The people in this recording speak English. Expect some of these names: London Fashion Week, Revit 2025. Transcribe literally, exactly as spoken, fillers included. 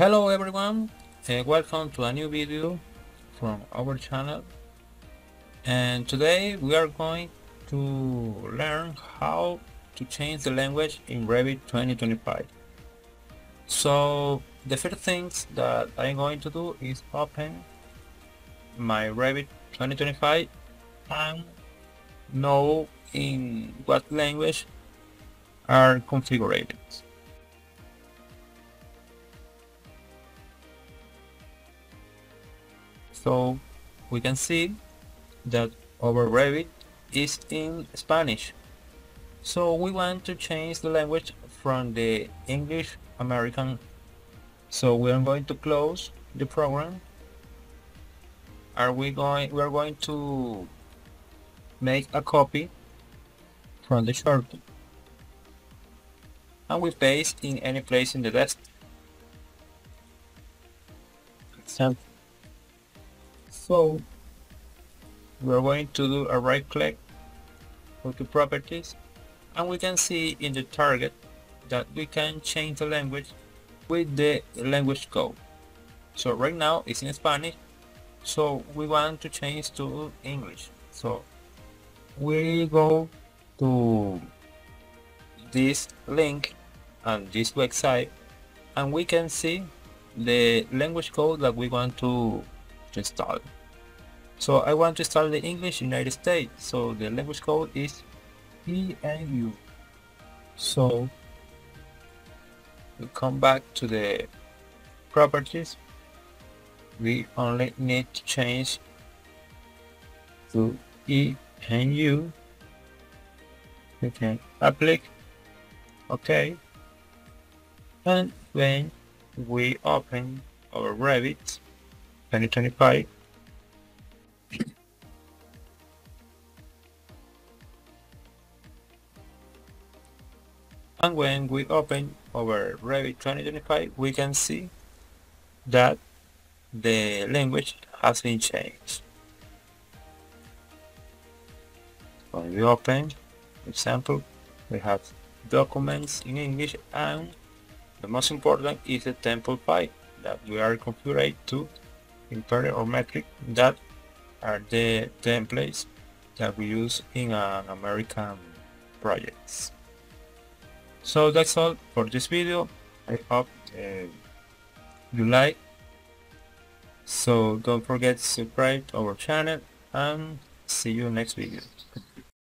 Hello everyone, and welcome to a new video from our channel. And today we are going to learn how to change the language in Revit twenty twenty-five. So the first things that I'm going to do is open my Revit twenty twenty-five and know in what language are configured. So we can see that our Revit is in Spanish. So we want to change the language from the English American. So we are going to close the program. Are we going? We are going to make a copy from the short, and we paste in any place in the desk. Example. So we are going to do a right click, go to properties, and we can see in the target that we can change the language with the language code. So right now it's in Spanish, so we want to change to English. So we go to this link and this website, and we can see the language code that we want to install. So I want to install the English United States, so the language code is E A U. So we come back to the properties. We only need to change to E A U. We can apply, OK. And when we open our Revit twenty twenty-five, and when we open our Revit twenty twenty-five, we can see that the language has been changed. When we open, for example, we have documents in English, and the most important is the template file that we are configured to imperial or metric. That are the templates that we use in an American projects. So that's all for this video. I hope uh, you like. So don't forget to subscribe to our channel, and see you next video.